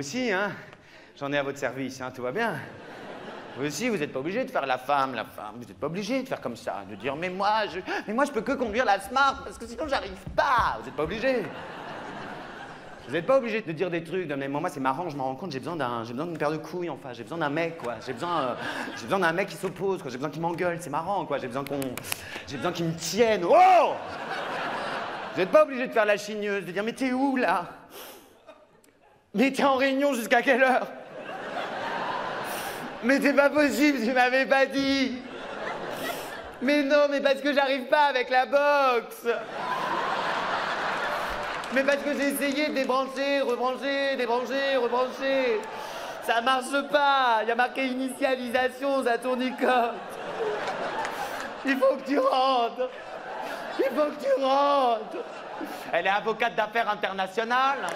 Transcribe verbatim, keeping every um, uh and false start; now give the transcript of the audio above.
aussi, hein. J'en ai à votre service, hein, tout va bien. Vous aussi, vous n'êtes pas obligé de faire la femme, la femme. Vous n'êtes pas obligé de faire comme ça, de dire, mais moi, je, mais moi, je peux que conduire la Smart, parce que sinon, j'arrive pas. Vous n'êtes pas obligé. Vous n'êtes pas obligé de dire des trucs, de, mais moi, c'est marrant, je m'en rends compte, j'ai besoin d'un, j'ai besoin d'une paire de couilles, enfin, j'ai besoin d'un mec, quoi. J'ai besoin, euh, j'ai besoin d'un mec qui s'oppose, quoi. J'ai besoin qu'il m'engueule, c'est marrant, quoi. J'ai besoin qu'on, j'ai besoin qu'il me tienne. Oh! Vous n'êtes pas obligé de faire la chigneuse, de dire, mais t'es où, là? Mais t'es en réunion jusqu'à quelle heure? Mais c'est pas possible, tu m'avais pas dit. Mais non, mais parce que j'arrive pas avec la box. Mais parce que j'ai essayé de débrancher, rebrancher, débrancher, rebrancher. Ça marche pas, il y a marqué initialisation, ça tournicote. Il faut que tu rentres. Il faut que tu rentres. Elle est avocate d'affaires internationales.